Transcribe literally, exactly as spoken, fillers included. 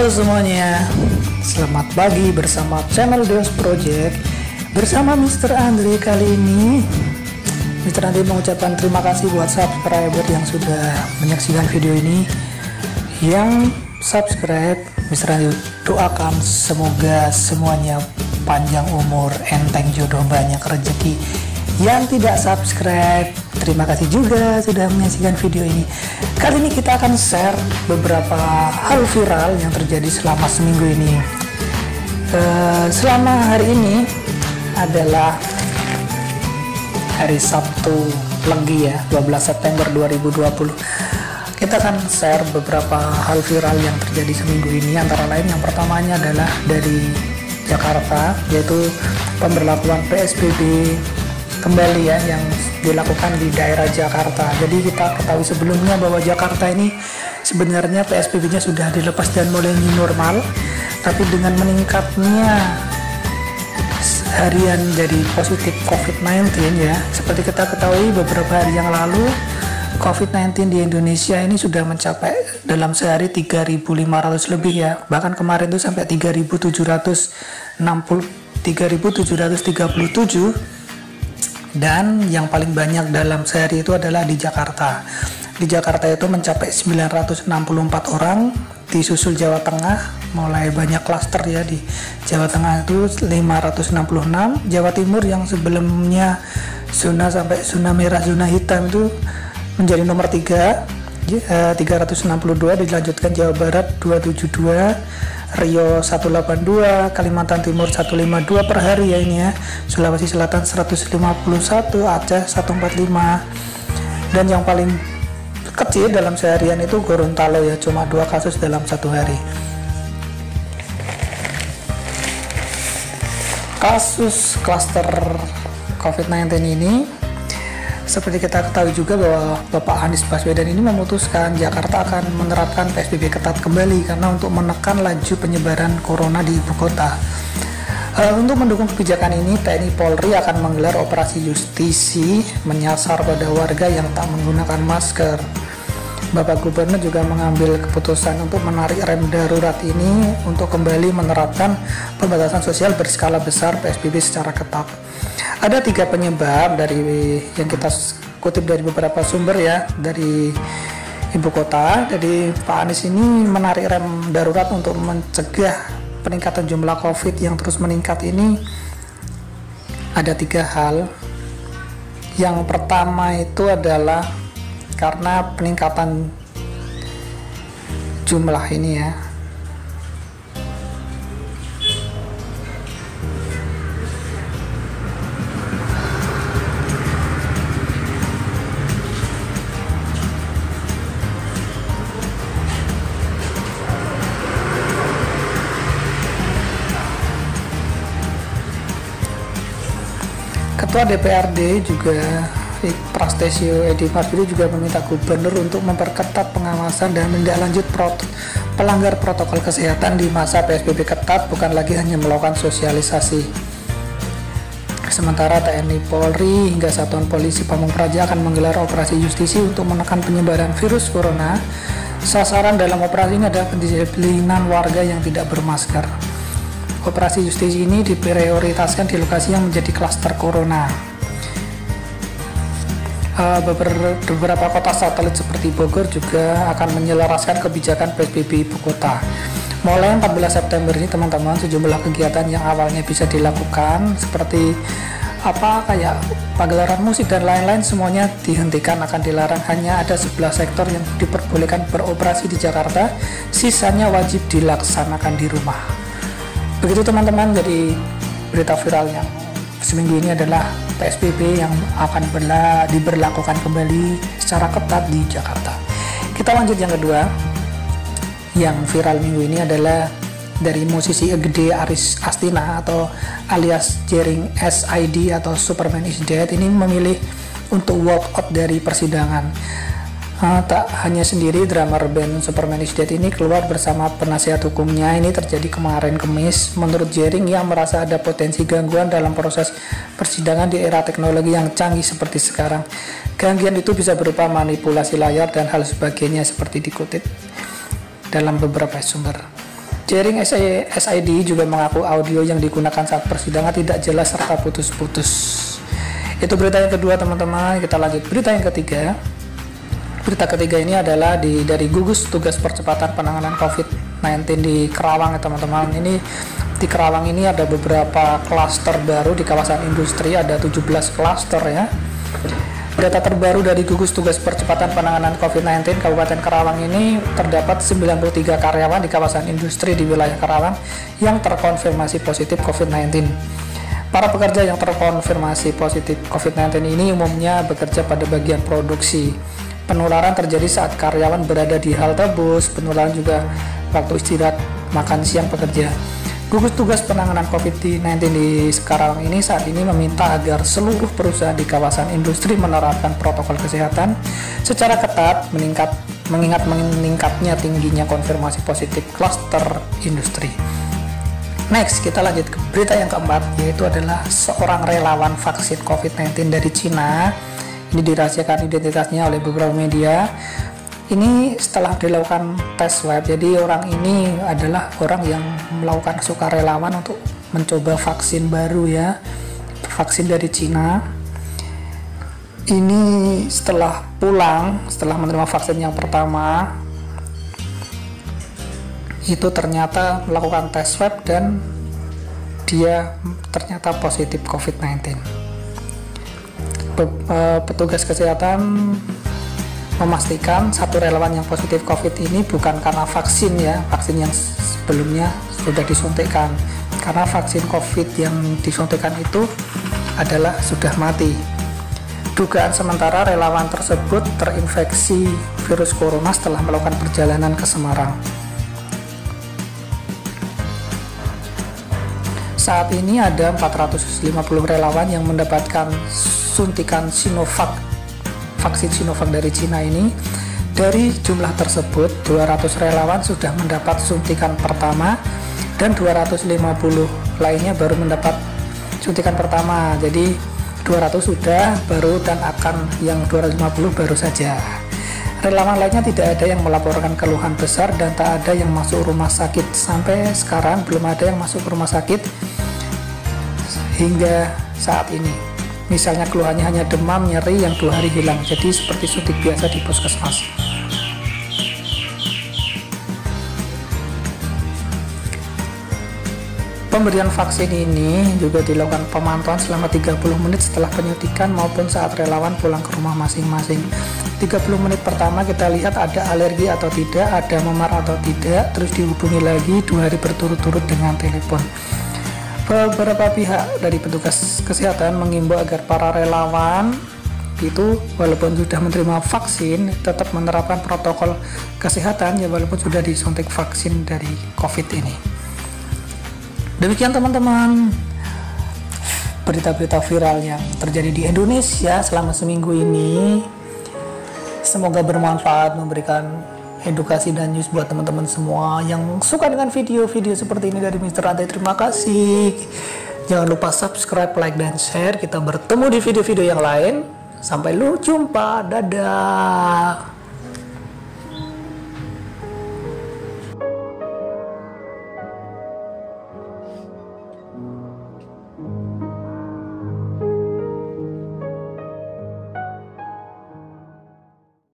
Halo semuanya, selamat pagi bersama channel Deus Project. Bersama mister Andri kali ini, mister Andri mengucapkan terima kasih buat subscriber yang sudah menyaksikan video ini. Yang subscribe, mister Andri doakan semoga semuanya panjang umur, enteng jodoh, banyak rezeki. Yang tidak subscribe, terima kasih juga sudah menyaksikan video ini. Kali ini kita akan share beberapa hal viral yang terjadi selama seminggu ini. Uh, selama hari ini adalah hari Sabtu Legi ya, dua belas September dua ribu dua puluh. Kita akan share beberapa hal viral yang terjadi seminggu ini. Antara lain yang pertamanya adalah dari Jakarta, yaitu pemberlakuan P S B B kembali ya yang dilakukan di daerah Jakarta. Jadi kita ketahui sebelumnya bahwa Jakarta ini sebenarnya P S B B-nya sudah dilepas dan mulai new normal, tapi dengan meningkatnya harian dari positif COVID sembilan belas ya, seperti kita ketahui beberapa hari yang lalu COVID sembilan belas di Indonesia ini sudah mencapai dalam sehari tiga ribu lima ratus lebih ya, bahkan kemarin itu sampai tiga ribu tujuh ratus enam puluh tiga ribu tujuh ratus tiga puluh tujuh. Dan yang paling banyak dalam sehari itu adalah di Jakarta. Di Jakarta itu mencapai sembilan ratus enam puluh empat orang, disusul Jawa Tengah, mulai banyak klaster ya di Jawa Tengah itu lima ratus enam puluh enam, Jawa Timur yang sebelumnya zona sampai zona merah, zona hitam itu menjadi nomor tiga, tiga ratus enam puluh dua, dilanjutkan Jawa Barat dua ratus tujuh puluh dua, Riau seratus delapan puluh dua, Kalimantan Timur seratus lima puluh dua per hari ya ini ya, Sulawesi Selatan seratus lima puluh satu, Aceh seratus empat puluh lima, dan yang paling kecil dalam seharian itu Gorontalo ya, cuma dua kasus dalam satu hari. Kasus klaster COVID sembilan belas ini seperti kita ketahui juga bahwa Bapak Anies Baswedan ini memutuskan Jakarta akan menerapkan P S B B ketat kembali karena untuk menekan laju penyebaran corona di ibu kota. Uh, untuk mendukung kebijakan ini, T N I Polri akan menggelar operasi justisi menyasar pada warga yang tak menggunakan masker. Bapak Gubernur juga mengambil keputusan untuk menarik rem darurat ini untuk kembali menerapkan pembatasan sosial berskala besar P S B B secara ketat. Ada tiga penyebab dari yang kita kutip dari beberapa sumber ya dari ibu kota. Jadi Pak Anies ini menarik rem darurat untuk mencegah peningkatan jumlah COVID yang terus meningkat ini. Ada tiga hal. Yang pertama itu adalah karena peningkatan jumlah ini ya. Ketua D P R D juga Prastesio Edi Fadilu juga meminta gubernur untuk memperketat pengawasan dan menindaklanjut pelanggar protokol kesehatan di masa P S B B ketat, bukan lagi hanya melakukan sosialisasi. Sementara T N I Polri hingga Satuan Polisi Pamong Praja akan menggelar operasi justisi untuk menekan penyebaran virus corona. Sasaran dalam operasi ini adalah pendisiplinan warga yang tidak bermasker. Operasi justisi ini diprioritaskan di lokasi yang menjadi klaster corona. Beberapa kota satelit seperti Bogor juga akan menyelaraskan kebijakan P S B B ibu kota. Mulai empat belas September ini teman-teman, sejumlah kegiatan yang awalnya bisa dilakukan seperti apa kayak pagelaran musik dan lain-lain semuanya dihentikan, akan dilarang. Hanya ada sebelas sektor yang diperbolehkan beroperasi di Jakarta, sisanya wajib dilaksanakan di rumah. Begitu teman-teman, jadi berita viral yang seminggu ini adalah P S B B yang akan diberlakukan kembali secara ketat di Jakarta. Kita lanjut yang kedua, yang viral minggu ini adalah dari musisi I Gede Aris Astina atau alias Jerinx S I D atau Superman Is Dead ini memilih untuk walk out dari persidangan. Uh, tak hanya sendiri, drummer band Superman Is Dead ini keluar bersama penasihat hukumnya. Ini terjadi kemarin Kamis. Menurut Jering yang merasa ada potensi gangguan dalam proses persidangan di era teknologi yang canggih seperti sekarang, gangguan itu bisa berupa manipulasi layar dan hal sebagainya seperti dikutip dalam beberapa sumber. Jerinx S I D juga mengaku audio yang digunakan saat persidangan tidak jelas serta putus-putus. Itu berita yang kedua, teman-teman. Kita lanjut berita yang ketiga. Berita ketiga ini adalah di, dari gugus tugas percepatan penanganan covid sembilan belas di Karawang, ya, teman-teman. Ini di Karawang ini ada beberapa klaster baru di kawasan industri, ada tujuh belas klaster, ya. Data terbaru dari gugus tugas percepatan penanganan covid sembilan belas Kabupaten Karawang ini terdapat sembilan puluh tiga karyawan di kawasan industri di wilayah Karawang yang terkonfirmasi positif covid sembilan belas. Para pekerja yang terkonfirmasi positif covid sembilan belas ini umumnya bekerja pada bagian produksi. Penularan terjadi saat karyawan berada di halte bus, penularan juga waktu istirahat makan siang pekerja. Gugus tugas penanganan covid sembilan belas di Karawang ini saat ini meminta agar seluruh perusahaan di kawasan industri menerapkan protokol kesehatan secara ketat meningkat, mengingat meningkatnya tingginya konfirmasi positif klaster industri. Next, kita lanjut ke berita yang keempat, yaitu adalah seorang relawan vaksin covid sembilan belas dari Cina. Ini dirahasiakan identitasnya oleh beberapa media. Ini setelah dilakukan tes swab, jadi orang ini adalah orang yang melakukan sukarelawan untuk mencoba vaksin baru, ya, vaksin dari Cina. Ini setelah pulang, setelah menerima vaksin yang pertama, itu ternyata melakukan tes swab dan dia ternyata positif covid sembilan belas. Petugas kesehatan memastikan satu relawan yang positif COVID ini bukan karena vaksin, ya, vaksin yang sebelumnya sudah disuntikkan, karena vaksin COVID yang disuntikkan itu adalah sudah mati. Dugaan sementara relawan tersebut terinfeksi virus corona setelah melakukan perjalanan ke Semarang. Saat ini ada empat ratus lima puluh relawan yang mendapatkan suntikan Sinovac, vaksin Sinovac dari Cina ini. Dari jumlah tersebut, dua ratus relawan sudah mendapat suntikan pertama dan dua ratus lima puluh lainnya baru mendapat suntikan pertama. Jadi dua ratus sudah, baru, dan akan yang dua ratus lima puluh baru saja. Relawan lainnya tidak ada yang melaporkan keluhan besar dan tak ada yang masuk rumah sakit. Sampai sekarang belum ada yang masuk rumah sakit hingga saat ini. Misalnya keluhannya hanya demam, nyeri yang dua hari hilang, jadi seperti suntik biasa di puskesmas. Pemberian vaksin ini juga dilakukan pemantauan selama tiga puluh menit setelah penyuntikan maupun saat relawan pulang ke rumah masing-masing. tiga puluh menit pertama kita lihat ada alergi atau tidak, ada memar atau tidak, terus dihubungi lagi dua hari berturut-turut dengan telepon. Beberapa pihak dari petugas kesehatan mengimbau agar para relawan itu walaupun sudah menerima vaksin tetap menerapkan protokol kesehatan, ya, walaupun sudah disuntik vaksin dari COVID ini. Demikian, teman-teman, berita-berita viral yang terjadi di Indonesia selama seminggu ini. Semoga bermanfaat, memberikan edukasi dan news buat teman-teman semua yang suka dengan video-video seperti ini dari mister Andri. Terima kasih. Jangan lupa subscribe, like, dan share. Kita bertemu di video-video yang lain. Sampai lu jumpa. Dadah.